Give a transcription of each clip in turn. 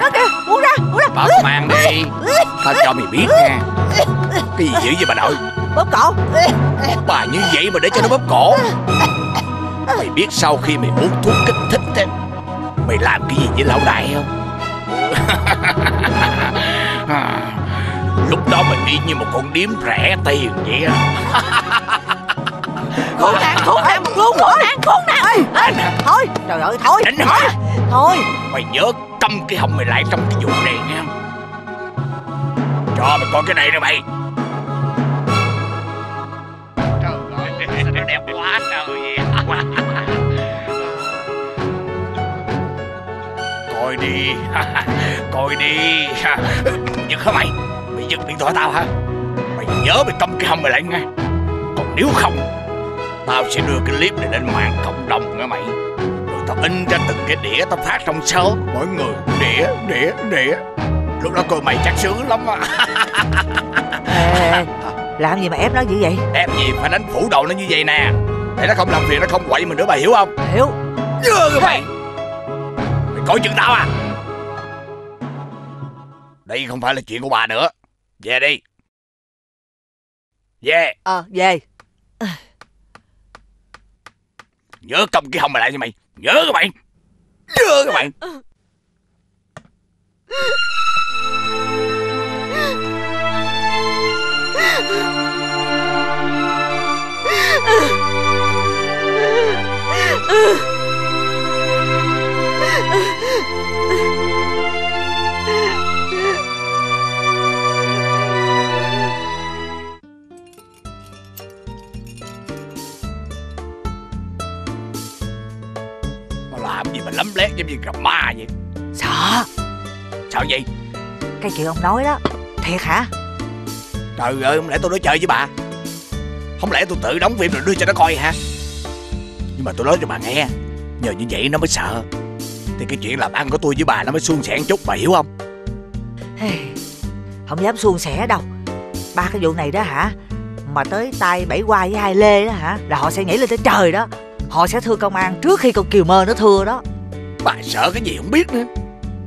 đó kìa, uống ra. Bà không ăn đi, tao cho mày biết nha. Cái gì dữ vậy bà nội? Bóp cổ. Bà như vậy mà để cho nó bóp cổ. Mày biết sau khi mày uống thuốc kích thích thế, mày làm cái gì với lão đại không? Lúc đó mình y như một con điếm rẻ tiền vậy á. Khốn nạn. Thôi, trời ơi, thôi. Đánh hả? Thôi. Mày nhớ cầm cái hông mày lại trong cái vụ này nha. Cho mày coi cái này nè mày. Trời ơi, sao nó đẹp quá trời. Coi đi. Giật hả mày? Mày giật điện thoại tao hả? Mày nhớ mày cầm cái hông mày lại nha. Còn nếu không, tao sẽ đưa cái clip này lên mạng cộng đồng nghe mày. Rồi tao in ra từng cái đĩa, tao phát trong số. Mỗi người đĩa. Lúc đó cô mày chắc sướng lắm á. Làm gì mà ép nó dữ vậy? Ép gì phải đánh phủ đầu nó như vậy nè. Để nó không làm việc, nó không quậy mình nữa, bà hiểu không? Hiểu. Mày coi chừng tao à. Đây không phải là chuyện của bà nữa. Về đi. Về. Về. Nhớ cầm cái hông mày lại cho mày. Nhớ các bạn. Làm gì mà lấm lét giống như gặp ma vậy? Sợ gì? Cái chuyện ông nói đó. Thiệt hả? Trời ơi, không lẽ tôi nói chơi với bà? Không lẽ tôi tự đóng phim rồi đưa cho nó coi hả? Nhưng mà tôi nói cho bà nghe, nhờ như vậy nó mới sợ. Thì cái chuyện làm ăn của tôi với bà nó mới suôn sẻ chút, bà hiểu không? Không dám suôn sẻ đâu. Ba cái vụ này đó hả, mà tới tay Bảy Qua với Hai Lê đó hả, là họ sẽ nhảy lên tới trời đó. Họ sẽ thưa công an trước khi con Kiều Mơ nó thưa đó. Bà sợ cái gì không biết nữa.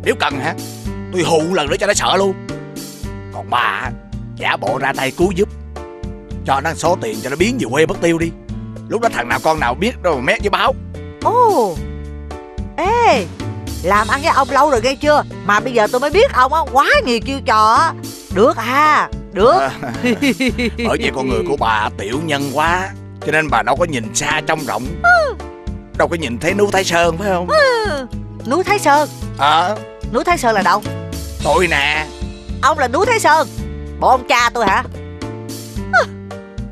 Nếu cần hả, tôi hù lần nữa cho nó sợ luôn. Còn bà giả bộ ra tay cứu giúp, cho nó số tiền cho nó biến về quê mất tiêu đi. Lúc đó thằng nào con nào biết đâu mà mét với báo. Ê, làm ăn với ông lâu rồi nghe chưa? Mà bây giờ tôi mới biết ông á, quá nhiều chiêu trò. Được ha, được. Bởi vì con người của bà tiểu nhân quá, cho nên bà đâu có nhìn xa trông rộng. Đâu có nhìn thấy núi Thái Sơn phải không? Núi Thái Sơn? Núi Thái Sơn là đâu? Tôi nè. Ông là núi Thái Sơn? Bộ ông cha tôi hả?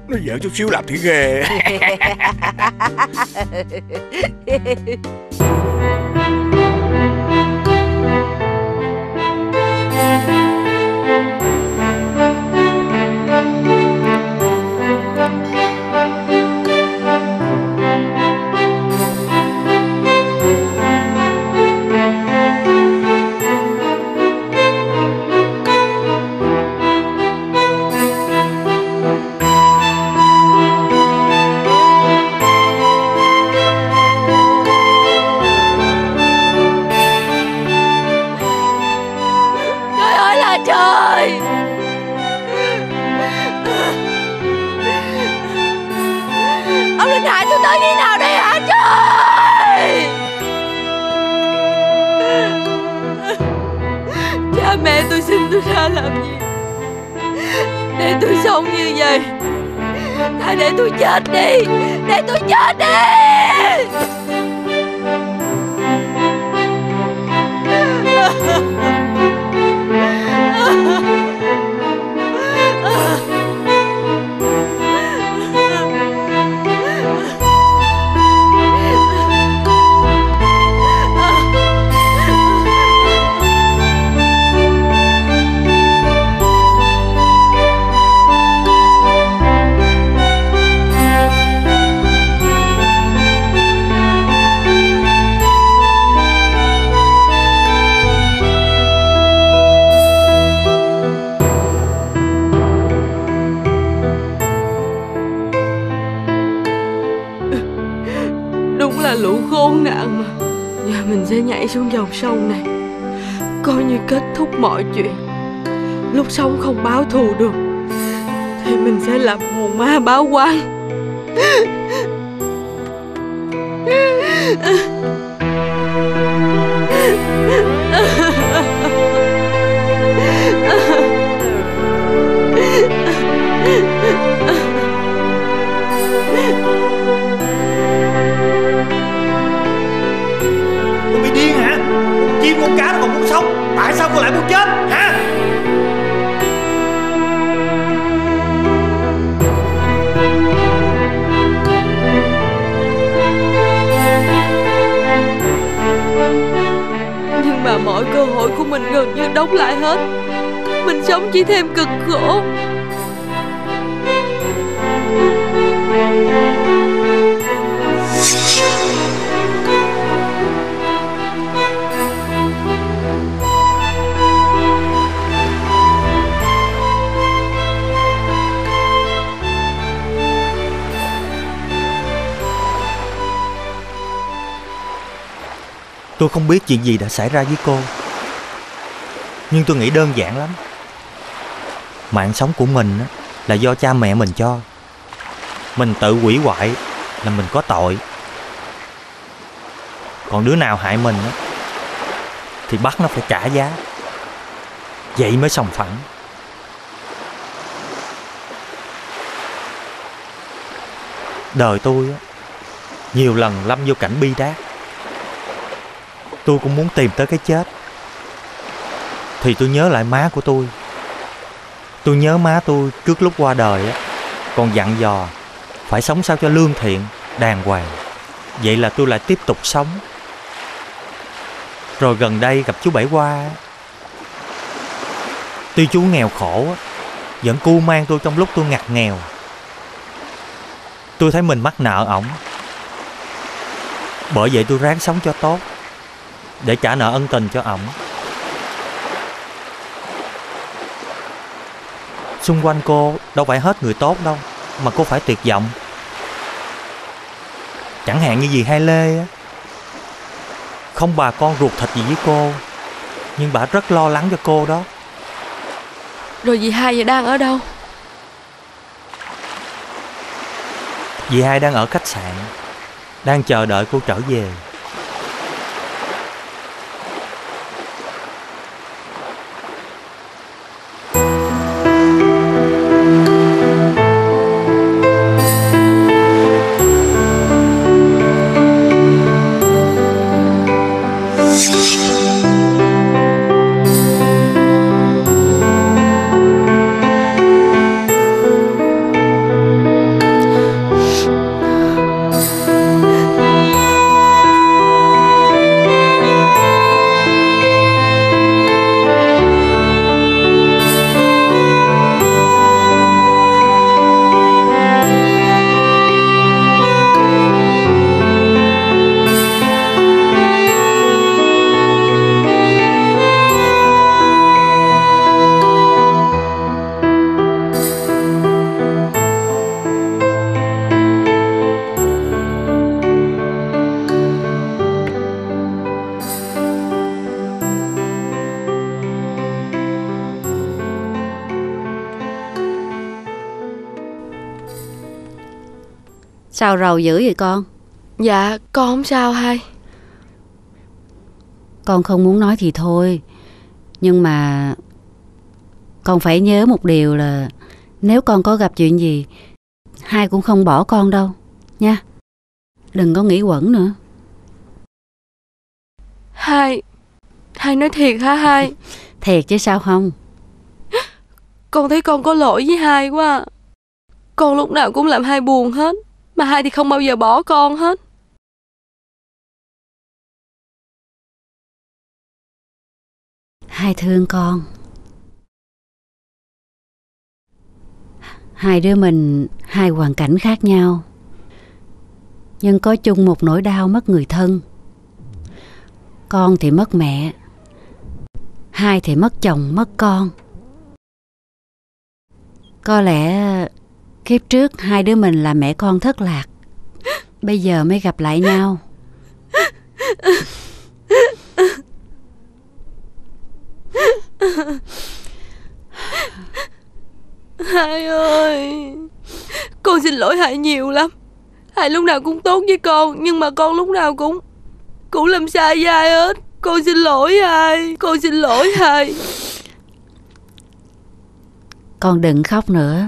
Nó giỡn chút xíu làm thủy ghê. coi như kết thúc mọi chuyện. Lúc sống không báo thù được thì mình sẽ làm hồn ma báo oan. Cô bị điên hả? Một chim con cá nó còn muốn sống, tại sao cô lại muốn chết hả? Nhưng mà mọi cơ hội của mình gần như đóng lại hết. Mình sống chỉ thêm cực khổ. Tôi không biết chuyện gì đã xảy ra với cô, nhưng tôi nghĩ đơn giản lắm. Mạng sống của mình là do cha mẹ mình cho. Mình tự hủy hoại là mình có tội. Còn đứa nào hại mình thì bắt nó phải trả giá. Vậy mới sòng phẳng. Đời tôi nhiều lần lâm vô cảnh bi đát. Tôi cũng muốn tìm tới cái chết. Thì tôi nhớ lại má của tôi. Tôi nhớ má tôi trước lúc qua đời còn dặn dò phải sống sao cho lương thiện, đàng hoàng. Vậy là tôi lại tiếp tục sống. Rồi gần đây gặp chú Bảy Qua. Tuy chú nghèo khổ, vẫn cưu mang tôi trong lúc tôi ngặt nghèo. Tôi thấy mình mắc nợ ổng, bởi vậy tôi ráng sống cho tốt để trả nợ ân tình cho ổng. Xung quanh cô đâu phải hết người tốt đâu mà cô phải tuyệt vọng. Chẳng hạn như dì Hai Lê, không bà con ruột thịt gì với cô, nhưng bà rất lo lắng cho cô đó. Rồi dì Hai giờ đang ở đâu? Dì Hai đang ở khách sạn, đang chờ đợi cô trở về. Sao rầu dữ vậy con? Dạ con không sao hai. Con không muốn nói thì thôi, nhưng mà con phải nhớ một điều là nếu con có gặp chuyện gì, hai cũng không bỏ con đâu nha. Đừng có nghĩ quẩn nữa. Hai nói thiệt hả hai? Thiệt chứ sao không. Con thấy con có lỗi với hai quá. Con lúc nào cũng làm hai buồn hết, mà hai thì không bao giờ bỏ con hết. Hai thương con. Hai đứa mình hai hoàn cảnh khác nhau, nhưng có chung một nỗi đau mất người thân. Con thì mất mẹ, hai thì mất chồng mất con. Có lẽ kiếp trước hai đứa mình là mẹ con thất lạc, bây giờ mới gặp lại nhau. Hai ơi, con xin lỗi Hải nhiều lắm. Hải lúc nào cũng tốt với con, nhưng mà con lúc nào cũng làm sai với ai hết. Con xin lỗi Hải, con xin lỗi Hải. Con đừng khóc nữa.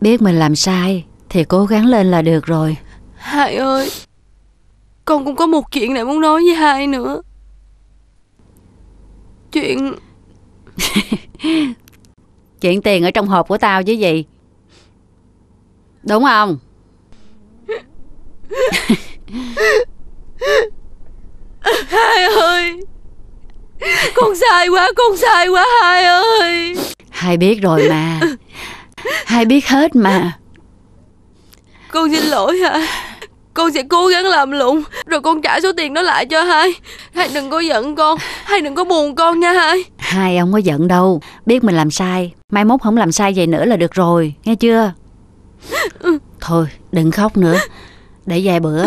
Biết mình làm sai thì cố gắng lên là được rồi. Hải ơi, con cũng có một chuyện này muốn nói với Hải nữa. Chuyện chuyện tiền ở trong hộp của tao chứ gì, đúng không? Hai ơi, con sai quá, con sai quá Hai ơi. Hai biết rồi mà, Hai biết hết mà. Con xin lỗi hả? Con sẽ cố gắng làm lụng rồi con trả số tiền đó lại cho Hai. Hai đừng có giận con, Hai đừng có buồn con nha Hai. Hai không có giận đâu, biết mình làm sai, mai mốt không làm sai vậy nữa là được rồi, nghe chưa? Thôi đừng khóc nữa, để vài bữa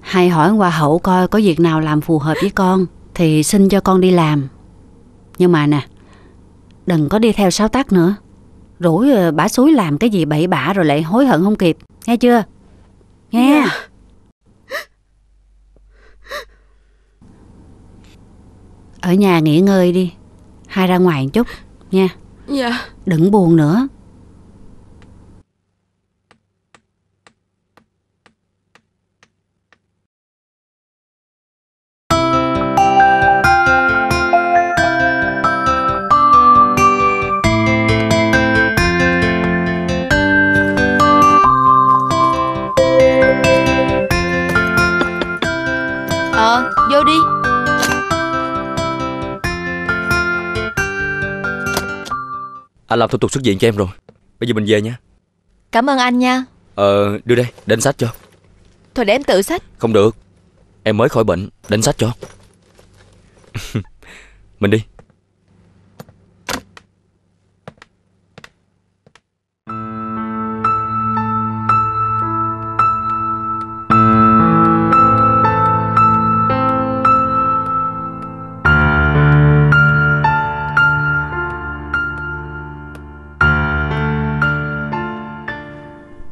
Hai hỏi Qua Hậu coi có việc nào làm phù hợp với con thì xin cho con đi làm. Nhưng mà nè, đừng có đi theo Sáu Tắc nữa, rủi bả xúi làm cái gì bậy bạ rồi lại hối hận không kịp, nghe chưa? Nghe yeah. Ở nhà nghỉ ngơi đi, Hai ra ngoài một chút nha. Dạ yeah. Đừng buồn nữa. Vô đi. Anh làm thủ tục xuất viện cho em rồi. Bây giờ mình về nha. Cảm ơn anh nha. Đưa đây, để anh xách cho. Thôi để em tự xách. Không được, em mới khỏi bệnh, để anh xách cho. Mình đi.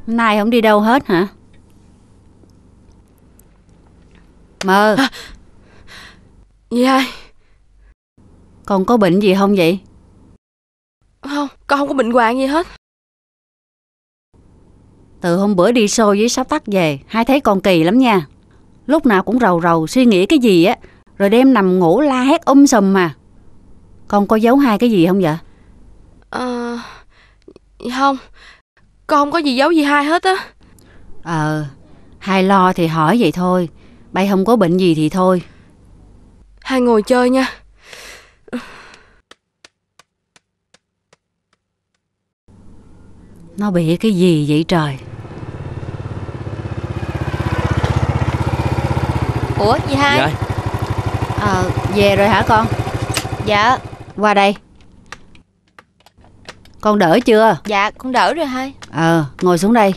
Nay không đi đâu hết hả? Mơ. Gì ai? Con có bệnh gì không vậy? Không, con không có bệnh hoạn gì hết. Từ hôm bữa đi show với Sáu Tắc về, Hai thấy con kỳ lắm nha. Lúc nào cũng rầu rầu suy nghĩ cái gì á, rồi đêm nằm ngủ la hét sùm mà. Con có giấu Hai cái gì không vậy? Không, con không có gì giấu gì Hai hết á. Hai lo thì hỏi vậy thôi, bay không có bệnh gì thì thôi. Hai ngồi chơi nha. Nó bị cái gì vậy trời? Ủa gì Hai? Dạ. Về rồi hả con? Dạ. Qua đây. Con đỡ chưa? Dạ con đỡ rồi Hai. Ngồi xuống đây.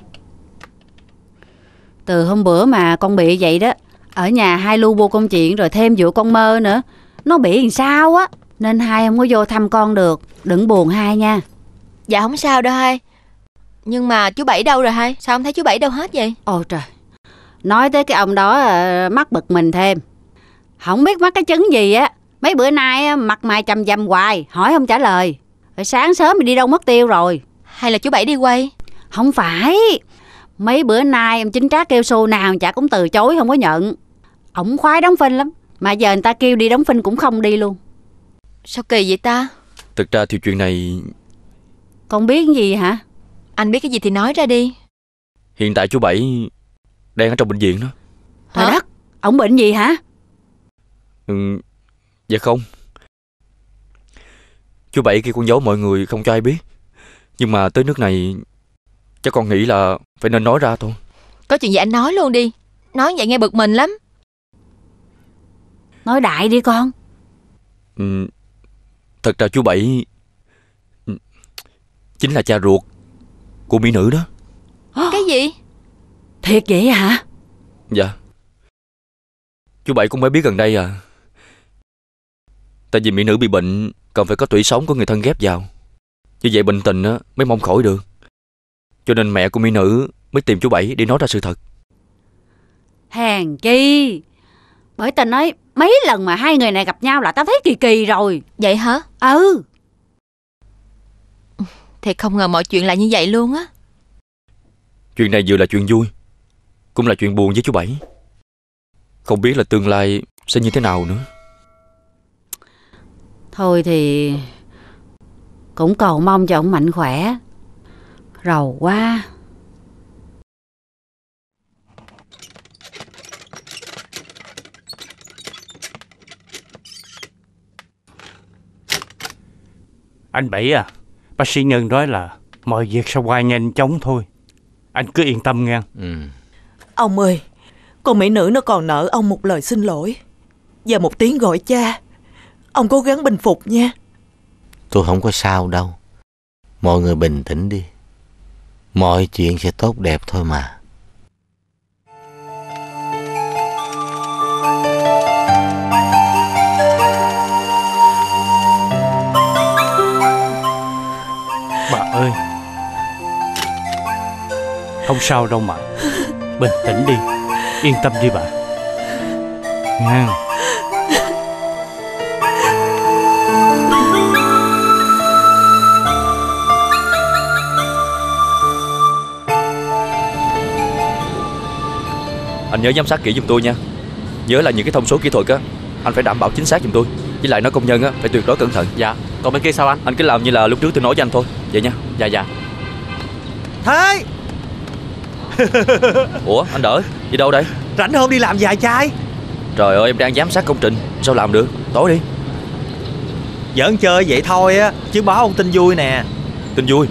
Từ hôm bữa mà con bị vậy đó, ở nhà Hai lu bu công chuyện, rồi thêm vụ con Mơ nữa, nó bị làm sao á, nên Hai không có vô thăm con được. Đừng buồn Hai nha. Dạ không sao đâu Hai. Nhưng mà chú Bảy đâu rồi Hai? Sao không thấy chú Bảy đâu hết vậy? Ôi trời, nói tới cái ông đó mắc bực mình thêm. Không biết mắc cái chứng gì á, mấy bữa nay mặt mày chằm chằm hoài, hỏi không trả lời. Rồi sáng sớm mình đi đâu mất tiêu rồi? Hay là chú Bảy đi quay? Không phải, mấy bữa nay em Chính Trác kêu show nào chả cũng từ chối không có nhận. Ổng khoái đóng phim lắm, mà giờ người ta kêu đi đóng phim cũng không đi luôn. Sao kỳ vậy ta? Thực ra thì chuyện này... Con biết cái gì hả? Anh biết cái gì thì nói ra đi. Hiện tại chú Bảy đang ở trong bệnh viện đó. Trời đất, ổng bệnh gì hả? Dạ không, chú Bảy kia con giấu mọi người không cho ai biết. Nhưng mà tới nước này chắc con nghĩ là phải nên nói ra thôi. Có chuyện gì anh nói luôn đi, nói vậy nghe bực mình lắm. Nói đại đi con. Thật ra chú Bảy chính là cha ruột của mỹ nữ đó. Cái gì? Thiệt vậy hả? Dạ. Chú Bảy cũng mới biết gần đây à. Tại vì mỹ nữ bị bệnh cần phải có tủy sống của người thân ghép vào. Như vậy bệnh tình mới mong khỏi được. Cho nên mẹ của mỹ nữ mới tìm chú Bảy để nói ra sự thật. Hèn chi. Bởi tình ấy, mấy lần mà hai người này gặp nhau là tao thấy kỳ kỳ rồi. Vậy hả? Ừ. Thì không ngờ mọi chuyện lại như vậy luôn á. Chuyện này vừa là chuyện vui, cũng là chuyện buồn với chú Bảy. Không biết là tương lai sẽ như thế nào nữa. Thôi thì cũng cầu mong cho ông mạnh khỏe. Rầu quá. Anh Bảy à, bác sĩ Nhân nói là mọi việc sẽ qua nhanh chóng thôi. Anh cứ yên tâm nghe. Ông ơi, con mỹ nữ nó còn nợ ông một lời xin lỗi và một tiếng gọi cha. Ông cố gắng bình phục nha. Tôi không có sao đâu. Mọi người bình tĩnh đi. Mọi chuyện sẽ tốt đẹp thôi mà. Bà ơi, không sao đâu mà. Bình tĩnh đi. Yên tâm đi bà. Nha. Anh nhớ giám sát kỹ giùm tôi nha. Nhớ là những cái thông số kỹ thuật á, anh phải đảm bảo chính xác giùm tôi. Với lại nói công nhân á, phải tuyệt đối cẩn thận. Dạ. Còn bên kia sao anh? Anh cứ làm như là lúc trước tôi nói với anh thôi. Vậy nha. Dạ dạ. Thế. Ủa anh Đỡ, đi đâu đây? Rảnh hôm đi làm vài chai. Trời ơi, em đang giám sát công trình, sao làm được? Tối đi. Giỡn chơi vậy thôi á, chứ báo ông tin vui nè. Tin vui?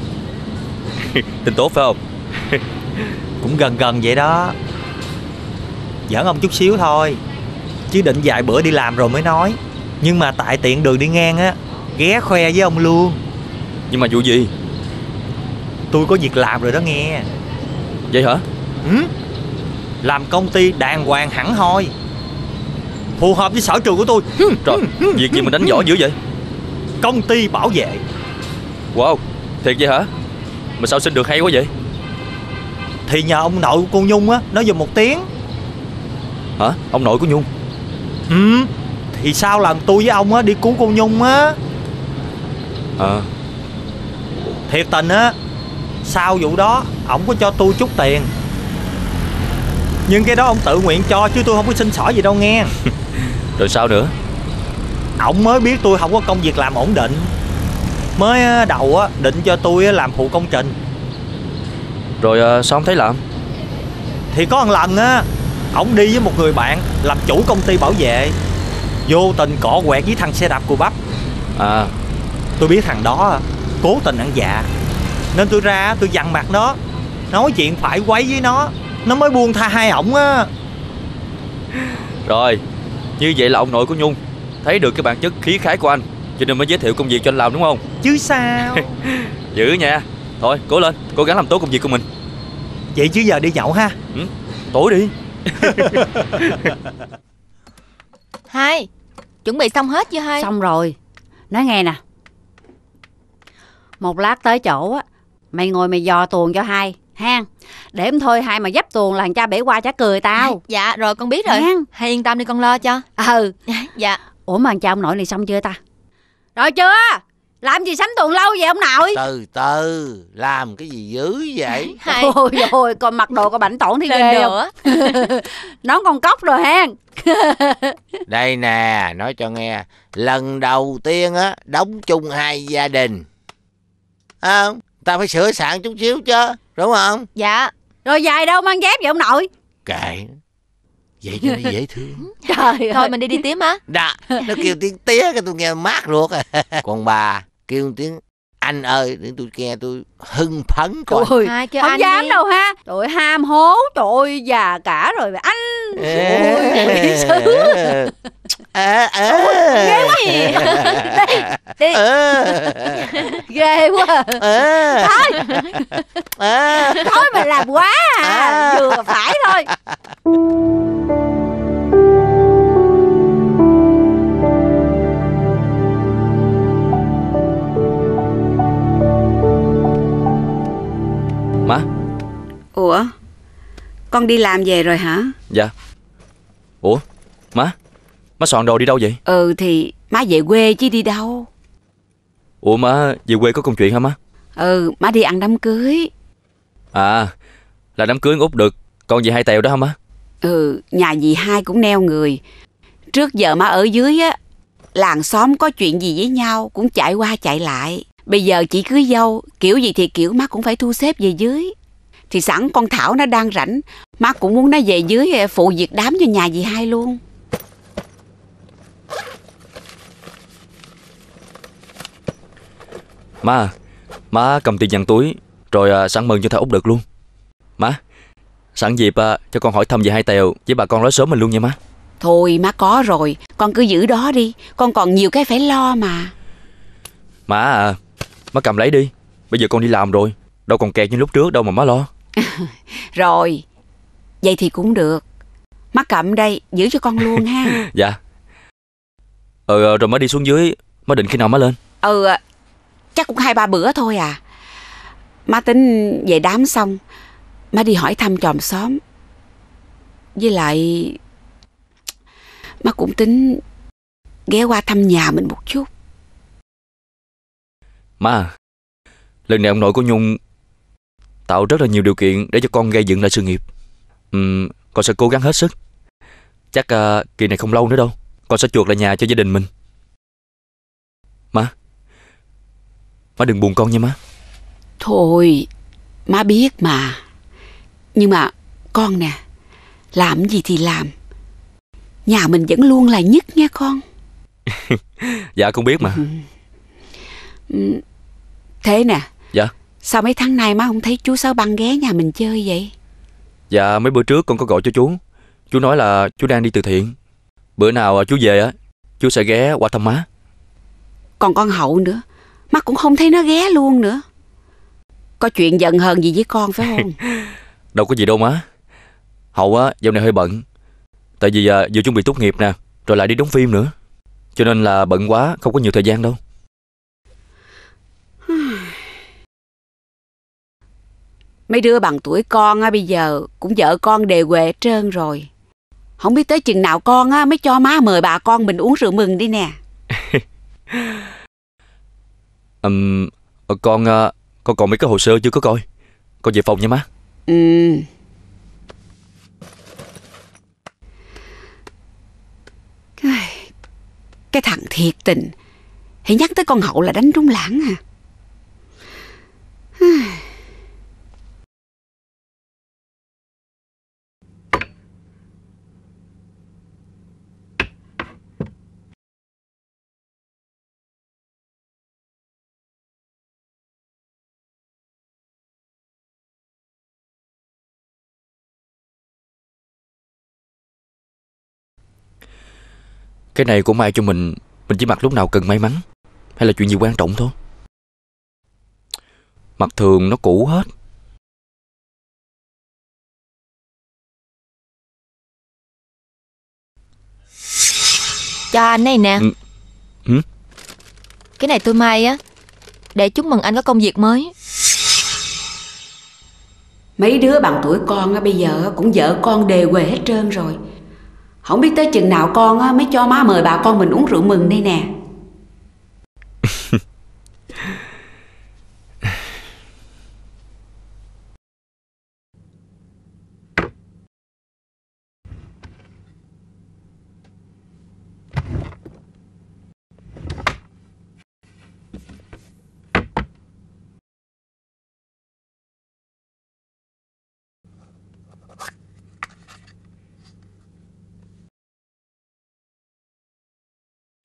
Tin tốt phải không? Cũng gần gần vậy đó. Giỡn ông chút xíu thôi, chứ định vài bữa đi làm rồi mới nói. Nhưng mà tại tiện đường đi ngang á, ghé khoe với ông luôn. Nhưng mà vụ gì? Tôi có việc làm rồi đó nghe. Vậy hả? Ừ. Làm công ty đàng hoàng hẳn hoi, phù hợp với sở trường của tôi. Trời, việc gì mà đánh giỏi dữ vậy? Công ty bảo vệ. Wow, thiệt vậy hả? Mà sao xin được hay quá vậy? Thì nhờ ông nội của cô Nhung á, nói giùm một tiếng. Hả? Ông nội của Nhung? Ừ. Thì sao làm tôi với ông á, đi cứu cô Nhung á. À. Thiệt tình á, sau vụ đó ổng có cho tôi chút tiền, nhưng cái đó ông tự nguyện cho chứ tôi không có xin xỏ gì đâu nghe. Rồi sao nữa? Ổng mới biết tôi không có công việc làm ổn định. Mới đầu á định cho tôi làm phụ công trình. Rồi sao không thấy làm? Thì có một lần á, ổng đi với một người bạn làm chủ công ty bảo vệ, vô tình cọ quẹt với thằng xe đạp cùi bắp. À. Tôi biết thằng đó cố tình ăn dạ, nên tôi ra tôi dằn mặt nó, nói chuyện phải quấy với nó. Nó mới buông tha hai ổng á. Rồi, như vậy là ông nội của Nhung thấy được cái bản chất khí khái của anh, cho nên mới giới thiệu công việc cho anh làm đúng không? Chứ sao. Dữ nha. Thôi cố lên, cố gắng làm tốt công việc của mình. Vậy chứ giờ đi nhậu ha. Ừ, tối đi. Hai, chuẩn bị xong hết chưa Hai? Xong rồi. Nói nghe nè, một lát tới chỗ á, mày ngồi mày dò tuồng cho Hai hang. Để em thôi Hai mà dấp tuồng là thằng cha bể qua chả cười tao. Dạ rồi con biết rồi hang. Hai yên tâm đi con lo cho. Ừ. Dạ. Ủa mà thằng cha ông nội này xong chưa ta? Rồi chưa? Làm gì sắm tuồng lâu vậy ông nội? Từ từ, làm cái gì dữ vậy? Ôi ôi, con mặc đồ con bảnh tổn thì ghê nữa. Nón con cóc rồi hang. Đây nè, nói cho nghe, lần đầu tiên á đóng chung hai gia đình. À, ta phải sửa soạn chút xíu chứ, đúng không? Dạ. Rồi dài đâu mang dép vậy ông nội? Kệ. Vậy cho nó dễ thương. Trời ơi. Thôi mình đi tía má. Đó, nó kêu tiếng tía cái tôi nghe mát ruột. Còn bà kêu tiếng anh ơi, để tôi nghe tôi hưng phấn coi. Ôi, không anh dám đi đâu ha. Trời ơi, ham hố, trời ơi, già cả rồi mà anh. Ghê quá gì. Đi. Ghê quá. Thôi. Thôi mà làm quá à. Vừa phải thôi. Con đi làm về rồi hả? Dạ. Ủa, má soạn đồ đi đâu vậy? Ừ thì má về quê chứ đi đâu. Ủa má về quê có công chuyện hả má? Ừ, má đi ăn đám cưới. À, là đám cưới Út Đực con dì Hai Tèo đó hả má? Ừ, nhà dì Hai cũng neo người. Trước giờ má ở dưới á, làng xóm có chuyện gì với nhau cũng chạy qua chạy lại. Bây giờ chị cưới dâu, kiểu gì thì kiểu má cũng phải thu xếp về dưới. Thì sẵn con Thảo nó đang rảnh, má cũng muốn nó về dưới phụ việc đám cho nhà dì Hai luôn. Má cầm tiền dằn túi rồi sẵn mừng cho thằng Út Đực luôn. Má, sẵn dịp cho con hỏi thăm dì Hai Tèo với bà con nói sớm mình luôn nha má. Thôi má có rồi, con cứ giữ đó đi, con còn nhiều cái phải lo mà. Má à, má cầm lấy đi, bây giờ con đi làm rồi, đâu còn kẹt như lúc trước đâu mà má lo. Rồi, vậy thì cũng được, má cầm đây, giữ cho con luôn ha. Dạ. Rồi má đi xuống dưới, má định khi nào má lên? Chắc cũng 2-3 bữa thôi à. Má tính về đám xong má đi hỏi thăm chòm xóm. Với lại má cũng tính ghé qua thăm nhà mình một chút. Má, lần này ông nội của Nhung tạo rất là nhiều điều kiện để cho con gây dựng lại sự nghiệp. Con sẽ cố gắng hết sức. Chắc kỳ này không lâu nữa đâu, con sẽ chuộc lại nhà cho gia đình mình. Má đừng buồn con nha má. Thôi, má biết mà. Nhưng mà con nè, làm gì thì làm, nhà mình vẫn luôn là nhất nha con. Dạ con biết mà. Thế nè. Dạ. Sao mấy tháng nay má không thấy chú Sáu Băng ghé nhà mình chơi vậy? Dạ mấy bữa trước con có gọi cho chú. Chú nói là chú đang đi từ thiện. Bữa nào chú về á, chú sẽ ghé qua thăm má. Còn con Hậu nữa, má cũng không thấy nó ghé luôn nữa. Có chuyện giận hờn gì với con phải không? Đâu có gì đâu má. Hậu á dạo này hơi bận. Tại vì vừa chuẩn bị tốt nghiệp nè, rồi lại đi đóng phim nữa, cho nên là bận quá không có nhiều thời gian đâu. Mấy đứa bằng tuổi con á bây giờ cũng vợ con đề quệ hết trơn rồi. Không biết tới chừng nào con á mới cho má mời bà con mình uống rượu mừng đi nè. Con còn mấy cái hồ sơ chưa có coi. Con về phòng nha má. Cái thằng thiệt tình, hãy nhắc tới con Hậu là đánh trúng lãng à. Cái này của mai cho mình chỉ mặc lúc nào cần may mắn hay là chuyện gì quan trọng thôi. Mặc thường nó cũ hết. Cho anh này nè. Cái này tôi may á, để chúc mừng anh có công việc mới. Mấy đứa bằng tuổi con á bây giờ cũng vợ con đề quê hết trơn rồi. Không biết tới chừng nào con á mới cho má mời bà con mình uống rượu mừng đây nè.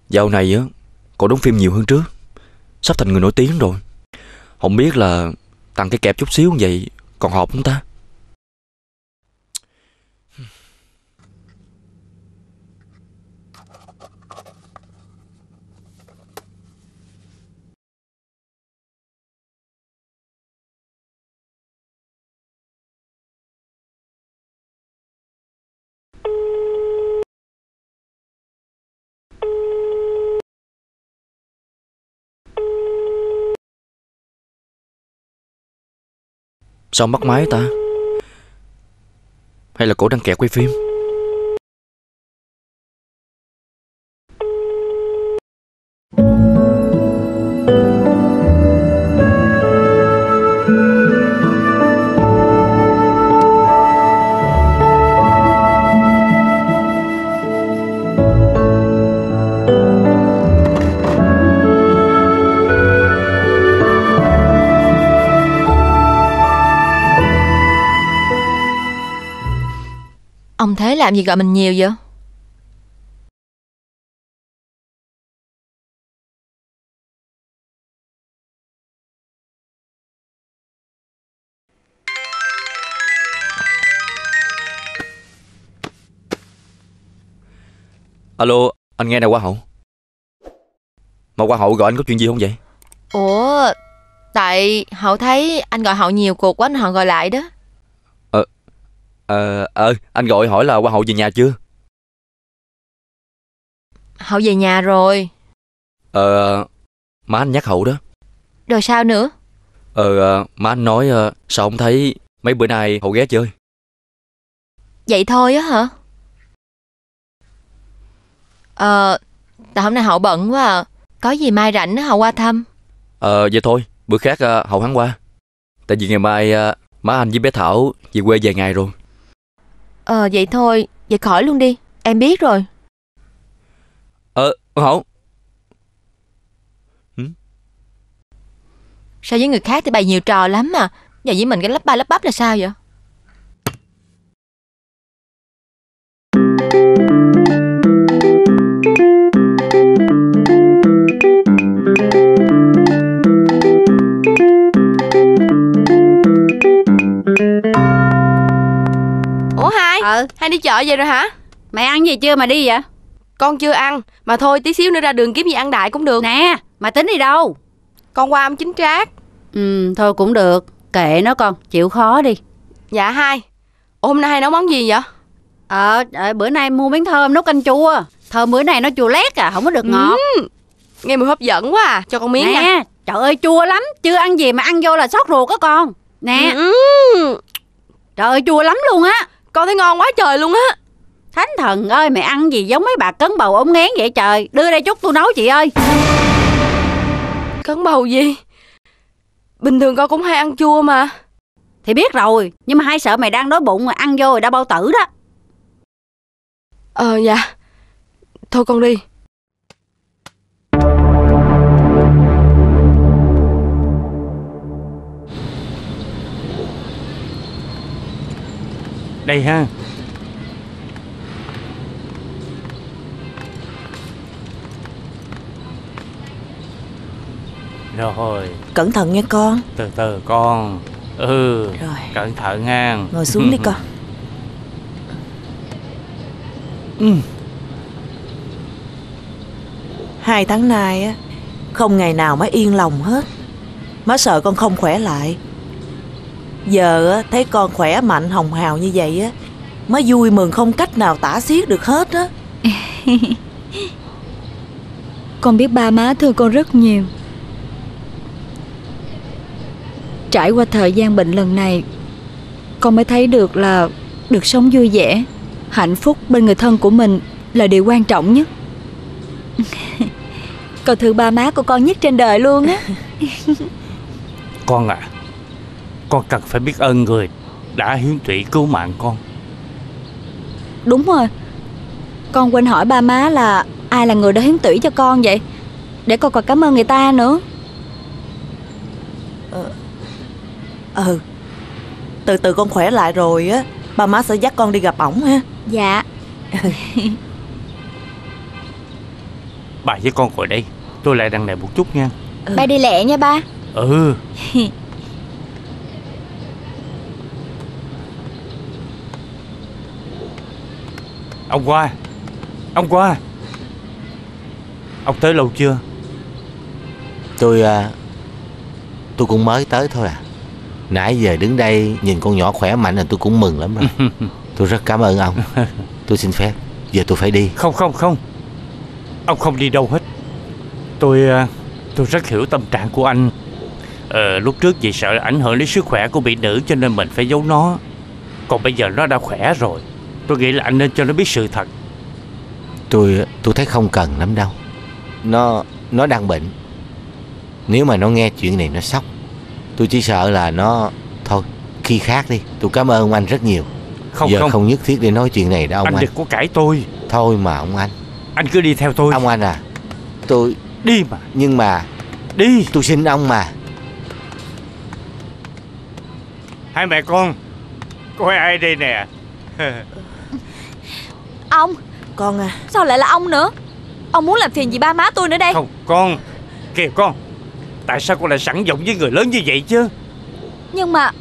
Dạo này á, cậu đóng phim nhiều hơn trước, sắp thành người nổi tiếng rồi. Không biết là tặng cái kẹp chút xíu như vậy còn hợp không ta? Sao mất máy ta? hay là cổ đang kẹt quay phim? Ông Thế làm gì gọi mình nhiều vậy? Alo, anh nghe nè Hoa Hậu. Mà Hoa Hậu gọi anh có chuyện gì không vậy? Ủa, tại Hậu thấy anh gọi Hậu nhiều cuộc quá anh Hậu gọi lại đó. Anh gọi hỏi là Hoa Hậu về nhà chưa? Hậu về nhà rồi. Má anh nhắc Hậu đó. Rồi sao nữa? Má anh nói sao ông thấy mấy bữa nay Hậu ghé chơi. Vậy thôi á hả? Tại hôm nay Hậu bận quá à. Có gì mai rảnh Hậu qua thăm. Vậy thôi, bữa khác Hậu hắn qua. Tại vì ngày mai má anh với bé Thảo về quê vài ngày rồi. Vậy thôi, vậy khỏi luôn đi, em biết rồi. Hậu. Sao với người khác thì bày nhiều trò lắm mà, giờ với mình cái lắp ba lắp bắp là sao vậy? Hai đi chợ về rồi hả? Mày ăn gì chưa mà đi vậy? Con chưa ăn, mà thôi tí xíu nữa ra đường kiếm gì ăn đại cũng được. Nè, mà tính đi đâu? Con qua ông Chính Trác. Thôi cũng được, kệ nó con, chịu khó đi. Dạ hai. Hôm nay hai nấu món gì vậy? Bữa nay mua miếng thơm nấu canh chua. Thơm bữa nay nó chua lét à, không có được ngọt. Nghe mùi hấp dẫn quá à, cho con miếng nè. Nha. Trời ơi chua lắm, chưa ăn gì mà ăn vô là sót ruột á con. Nè. Trời ơi chua lắm luôn á. Con thấy ngon quá trời luôn á. Thánh thần ơi, mày ăn gì giống mấy bà cấn bầu ống ngén vậy trời. Đưa đây chút tôi nấu chị ơi. Cấn bầu gì? Bình thường con cũng hay ăn chua mà. Thì biết rồi, nhưng mà hay sợ mày đang đói bụng mà ăn vô rồi đã bao tử đó. Dạ. Thôi con đi. Đây ha. Rồi. Cẩn thận nha con. Từ từ con. Rồi. Cẩn thận ha. Ngồi xuống đi con. Hai tháng nay á, không ngày nào má yên lòng hết. Má sợ con không khỏe lại. Giờ thấy con khỏe mạnh hồng hào như vậy á, mới vui mừng không cách nào tả xiết được hết á. Con biết ba má thương con rất nhiều. Trải qua thời gian bệnh lần này, con mới thấy được là được sống vui vẻ, hạnh phúc bên người thân của mình là điều quan trọng nhất. Con thương ba má của con nhất trên đời luôn á. Con à, con cần phải biết ơn người đã hiến tụy cứu mạng con. Đúng rồi, con quên hỏi ba má là ai là người đã hiến tụy cho con vậy, để con còn cảm ơn người ta nữa. Từ từ con khỏe lại rồi á, ba má sẽ dắt con đi gặp ổng ha. Dạ. Bà với con ngồi đây, tôi lại đằng này một chút nha. Ba đi lẹ nha ba. Ông Qua. Ông Qua. Ông tới lâu chưa? Tôi cũng mới tới thôi à. Nãy giờ đứng đây nhìn con nhỏ khỏe mạnh là tôi cũng mừng lắm rồi. Tôi rất cảm ơn ông. Tôi xin phép, giờ tôi phải đi. Không. Ông không đi đâu hết. Tôi rất hiểu tâm trạng của anh. Lúc trước vì sợ ảnh hưởng đến sức khỏe của bị nữ cho nên mình phải giấu nó. Còn bây giờ nó đã khỏe rồi, tôi nghĩ là anh nên cho nó biết sự thật. Tôi thấy không cần lắm đâu. Nó đang bệnh. Nếu mà nó nghe chuyện này nó sốc. Tôi chỉ sợ là nó... Thôi khi khác đi. Tôi cảm ơn anh rất nhiều. Không nhất thiết để nói chuyện này đâu ông anh. Đừng có cãi tôi. Thôi mà ông anh. Anh cứ đi theo tôi. Ông anh à, tôi... Đi mà. Nhưng mà... Đi. Tôi xin ông mà. Hai mẹ con, có ai đây nè? Ông. Con à. Sao lại là ông nữa? Ông muốn làm phiền gì ba má tôi nữa đây? Không con. Kìa con, tại sao con lại sẵn giọng với người lớn như vậy chứ? Nhưng mà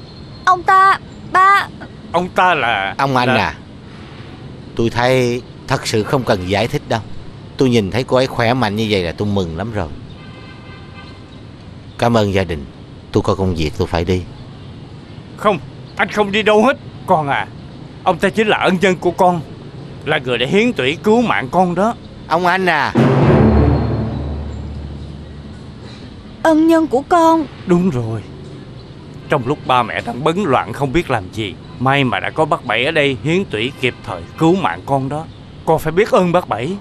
ông ta... Ba... Ông ta là... Ông anh à, tôi thấy thật sự không cần giải thích đâu. Tôi nhìn thấy cô ấy khỏe mạnh như vậy là tôi mừng lắm rồi. Cảm ơn gia đình. Tôi có công việc tôi phải đi. Không, anh không đi đâu hết. Con à, ông ta chính là ân nhân của con, là người đã hiến tủy cứu mạng con đó. Ông anh à. Ân nhân của con. Đúng rồi. Trong lúc ba mẹ đang bấn loạn không biết làm gì, may mà đã có bác Bảy ở đây hiến tủy kịp thời cứu mạng con đó. Con phải biết ơn bác Bảy.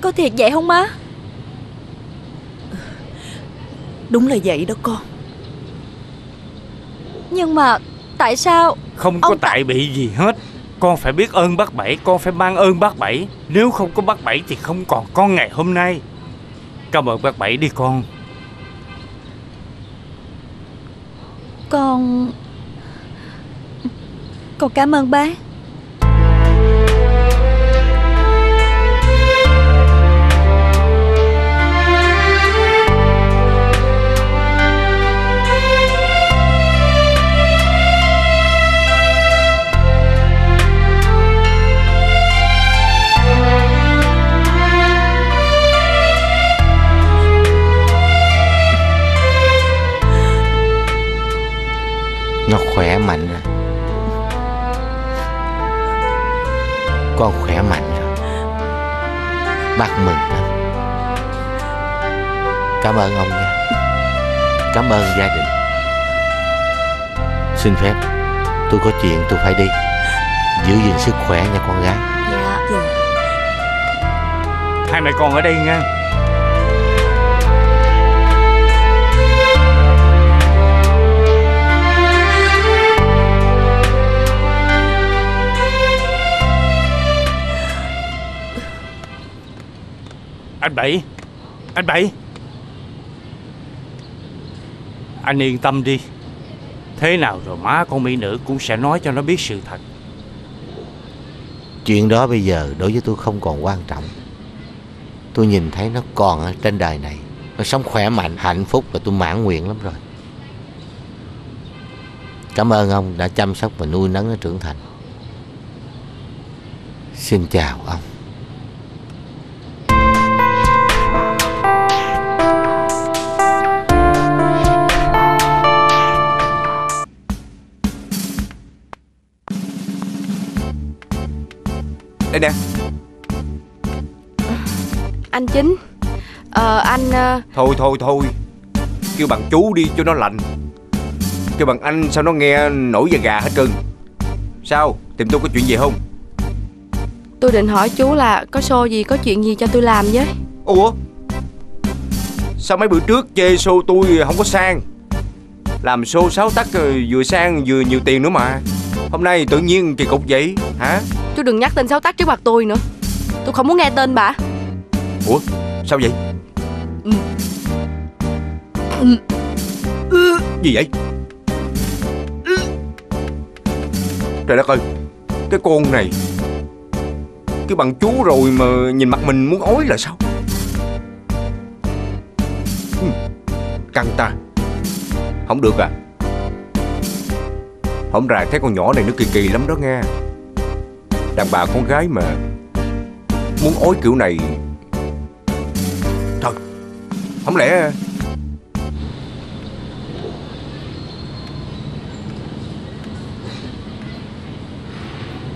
Có thiệt vậy không má? Đúng là vậy đó con. Nhưng mà tại sao? Không có tại bị gì hết. Con phải biết ơn bác Bảy. Con phải mang ơn bác Bảy. Nếu không có bác Bảy thì không còn con ngày hôm nay. Cảm ơn bác Bảy đi con. Con cảm ơn bác. Nó khỏe mạnh à. Con khỏe mạnh rồi. Bác mừng lắm. Cảm ơn ông nha. Cảm ơn gia đình. Xin phép, tôi có chuyện tôi phải đi. Giữ gìn sức khỏe nha con gái. Dạ. Hai mẹ con ở đây nha. Anh Bảy, anh Bảy. Anh yên tâm đi. Thế nào rồi má con mỹ nữ cũng sẽ nói cho nó biết sự thật. Chuyện đó bây giờ đối với tôi không còn quan trọng. Tôi nhìn thấy nó còn ở trên đời này, nó sống khỏe mạnh, hạnh phúc và tôi mãn nguyện lắm rồi. Cảm ơn ông đã chăm sóc và nuôi nấng nó trưởng thành. Xin chào ông. Đây nè. Anh Chính. Thôi kêu bằng chú đi cho nó lạnh. Kêu bằng anh sao nó nghe nổi da gà hết trơn. Sao, tìm tôi có chuyện gì không? Tôi định hỏi chú là có show gì, có chuyện gì cho tôi làm với. Ủa, sao mấy bữa trước chê show tôi không có sang? Làm show Sáu Tắc vừa sang vừa nhiều tiền nữa mà. Hôm nay tự nhiên kỳ cục vậy hả? Chú đừng nhắc tên Sáu Tắc trước mặt tôi nữa. Tôi không muốn nghe tên bà. Ủa sao vậy? Gì vậy? Trời đất ơi, cái con này. Cái bằng chú rồi mà nhìn mặt mình muốn ói là sao? Căng ta. Không được à. Hổng ra thấy con nhỏ này nó kỳ kỳ lắm đó nghe. Đàn bà con gái mà muốn ói kiểu này. Thôi, không lẽ...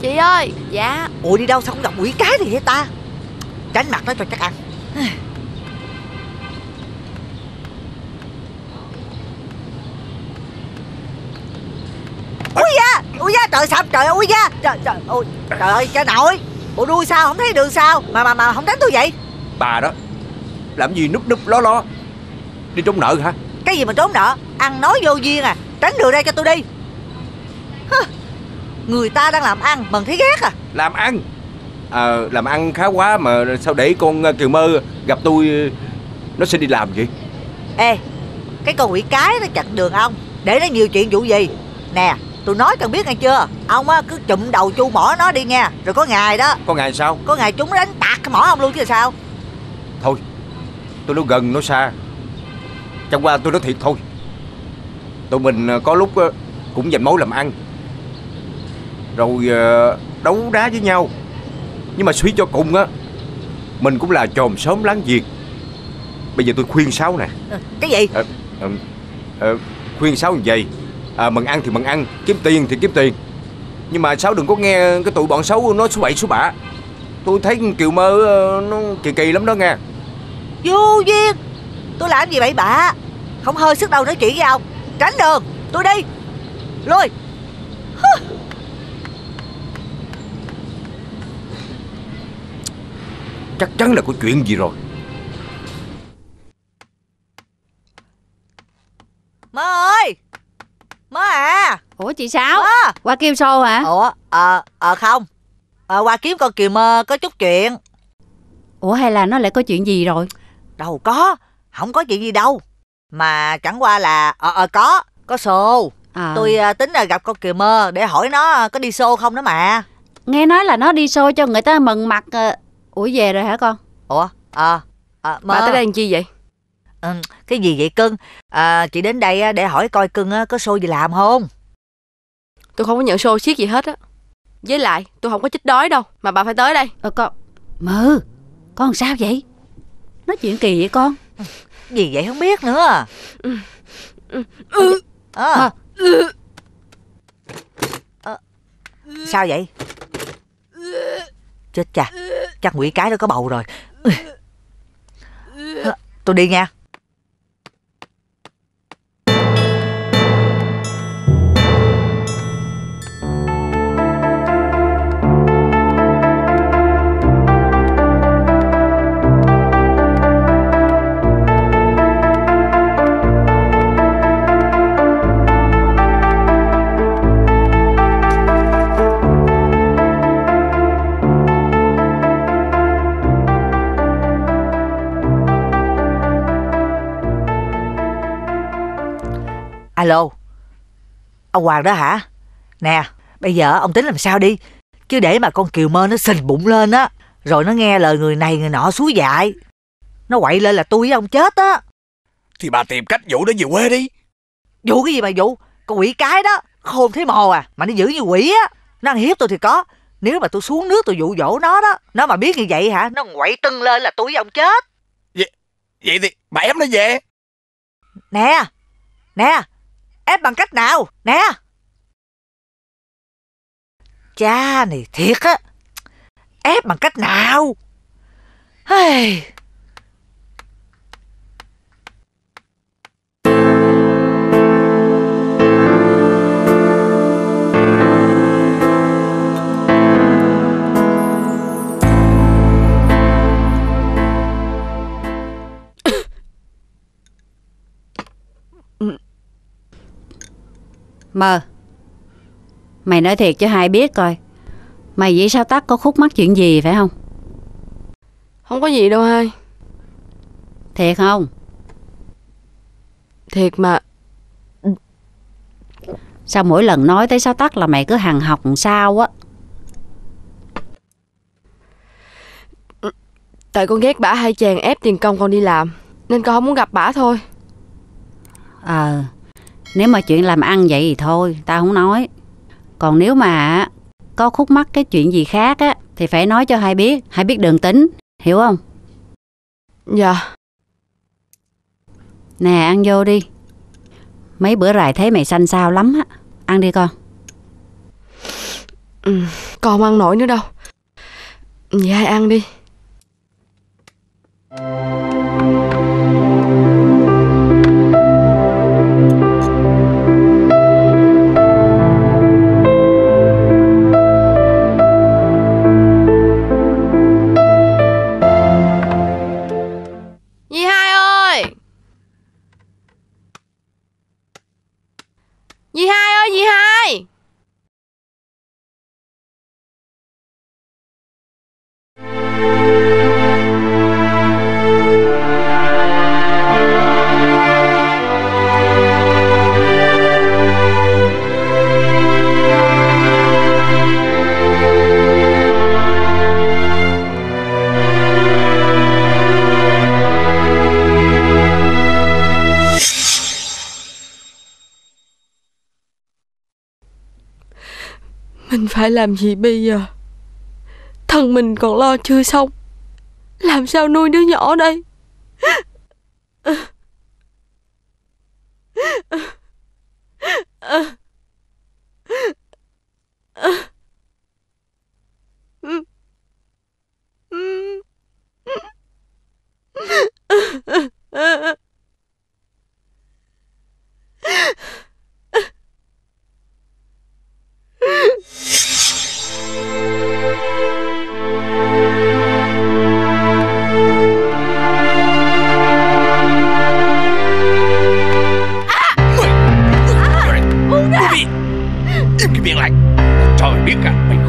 Chị ơi. Dạ. Ủa đi đâu sao không gặp quỷ cái gì vậy ta? Tránh mặt nó cho chắc ăn. Ui trời, sao trời ơi ra, trời ơi, trời ơi cha nội. Bộ đuôi sao không thấy đường sao mà không đánh tôi vậy? Bà đó làm gì núp núp lo đi trốn nợ hả? Cái gì mà trốn nợ, ăn nói vô duyên à, tránh đường đây cho tôi đi. Người ta đang làm ăn bằng thấy ghét à? Làm ăn làm ăn khá quá mà sao để con Kiều Mơ gặp tôi nó sẽ đi làm vậy? Ê, cái con quỷ cái nó chặt đường ông để nó nhiều chuyện vụ gì nè. Tôi nói cần biết nghe chưa? Ông á cứ chụm đầu chu mỏ nó đi nha. Rồi có ngày đó. Có ngày sao? Có ngày chúng nó đánh tạc cái mỏ ông luôn chứ sao. Thôi, tôi nói gần nói xa, chẳng qua tôi nói thiệt thôi. Tụi mình có lúc cũng dành mối làm ăn, rồi đấu đá với nhau, nhưng mà suy cho cùng á, mình cũng là chòm xóm láng giềng. Bây giờ tôi khuyên Sáu nè. Cái gì? Khuyên Sáu như vậy. Mừng ăn thì mừng ăn, kiếm tiền thì kiếm tiền, nhưng mà Sáu đừng có nghe cái tụi bọn xấu nói số bậy số bạ. Tôi thấy Kiều Mơ nó kỳ kỳ lắm đó nghe. Vô duyên. Tôi làm gì bậy bạ, không hơi sức đâu nói chuyện với ông. Tránh đường, tôi đi. Lui. Chắc chắn là có chuyện gì rồi. Mơ ơi, Mơ à. Ủa chị Sáu, qua kêu show hả? Ủa không, qua kiếm con Kiều Mơ có chút chuyện. Ủa hay là nó lại có chuyện gì rồi? Đâu có, không có chuyện gì đâu, mà chẳng qua là có show. Tôi tính là gặp con Kiều Mơ để hỏi nó có đi show không đó mà. Nghe nói là nó đi show cho người ta mừng mặt. Ủa về rồi hả con? Ủa Mơ, bà tới đây làm chi vậy? Cái gì vậy cưng? Chị đến đây để hỏi coi cưng có show gì làm không. Tôi không có nhận show siết gì hết á, với lại tôi không có chích đói đâu mà bà phải tới đây. Con Mơ, con sao vậy? Nói chuyện kỳ vậy con? Gì vậy không biết nữa. Sao vậy? Chết cha, chắc quỷ cái nó có bầu rồi. Tôi đi nha. Alo, ông Hoàng đó hả? Nè, bây giờ ông tính làm sao đi, chứ để mà con Kiều Mơ nó sình bụng lên á, rồi nó nghe lời người này người nọ xúi dại, nó quậy lên là tôi với ông chết á. Thì bà tìm cách dụ nó về quê đi. Dụ cái gì mà dụ? Con quỷ cái đó khôn thấy mồ à, mà nó dữ như quỷ á. Nó ăn hiếp tôi thì có, nếu mà tôi xuống nước tôi dụ dỗ nó đó, nó mà biết như vậy hả, nó quậy tưng lên là tôi với ông chết. Vậy thì bà ép nó về. Nè ép bằng cách nào nè? Cha này thiệt á, ép bằng cách nào? Mơ, mày nói thiệt cho hai biết coi, mày với Sáu Tắc có khúc mắc chuyện gì phải không? Không có gì đâu hai. Thiệt không? Thiệt mà. Sao mỗi lần nói tới Sáu Tắc là mày cứ hằn học sao á? Tại con ghét bả hai chàng ép tiền công con đi làm, nên con không muốn gặp bả thôi. Nếu mà chuyện làm ăn vậy thì thôi, tao không nói. Còn nếu mà có khúc mắc cái chuyện gì khác á, thì phải nói cho hai biết. Hai biết đường tính, hiểu không? Dạ. Nè ăn vô đi. Mấy bữa rày thấy mày xanh xao lắm á. Ăn đi con. Con không ăn nổi nữa đâu. Vậy hai ăn đi. Mình phải làm gì bây giờ? Thân mình còn lo chưa xong, làm sao nuôi đứa nhỏ đây?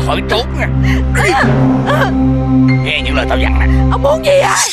Khỏi trốn nha. Nghe những lời tao dặn nè. Ông muốn gì vậy?